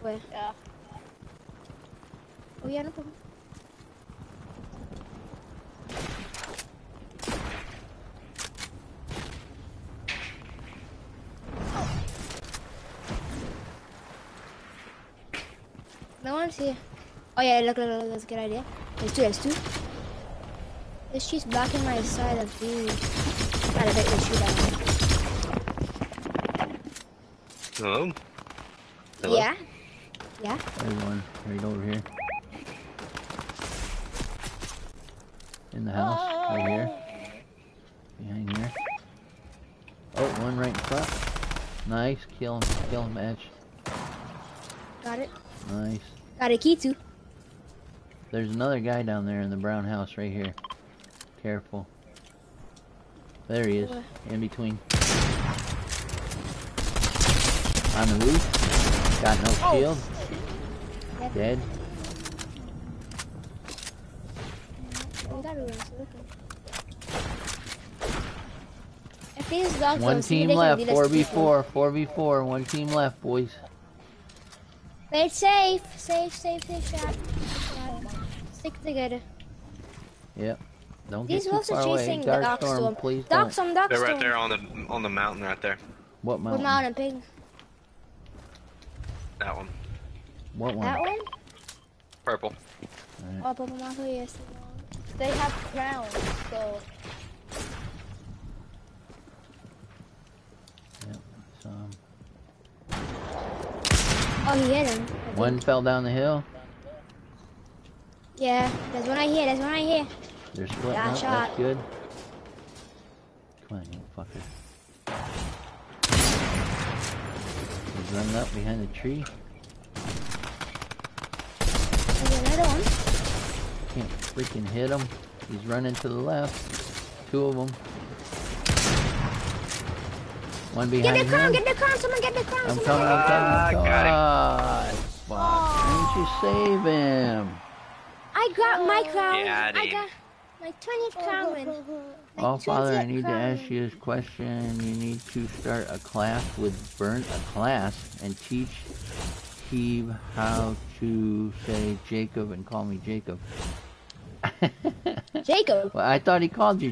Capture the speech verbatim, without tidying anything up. Where? Yeah. Oh yeah, no problem. No one's here. Oh yeah, look, look, look, that's a good idea. There's two, there's two. This tree's blocking my side of view. Gotta bait this tree down. Hello? Hello? Yeah? Yeah? Everyone, right over here. In the house, oh. Right here. Behind here. Oh, one right in front. Nice, kill him, kill him, Edge. Got it. Nice. Got a key too. There's another guy down there in the brown house right here. Careful. There he is. In between. On the roof. Got no shield. Oh. Dead. One team left. four v four. four v four. One team left, boys. Play it safe. Safe, safe, safe shot. Stick together. Yep. Don't These get too far are chasing away. Dark the dark storm, storm. Please dark storm, dark They're storm. Right there on the on the mountain right there. What mountain? What mountain, pig? That one. What one? That one? Purple. Right. Oh, purple mountain, yes. They have crowns, so. Yep. Some. Oh, he hit him. One fell down the hill. Yeah, there's one right here. There's one right here. They're splitting up, shot. That's good. Come on, you fucker. He's running up behind the tree. There's another one. Can't freaking hit him. He's running to the left. Two of them. One behind him. Get the crown, get the crown, someone get the crown. I'm coming, I'm coming, I'm coming. Ah, fuck. Why didn't you save him? I got my crown. Yeah, I got my twentieth crown. Oh, Father, I need crown. To ask you this question. You need to start a class with Burnt, a class, and teach Heeb how to say Jacob and call me Jacob. Jacob? Well, I thought he called you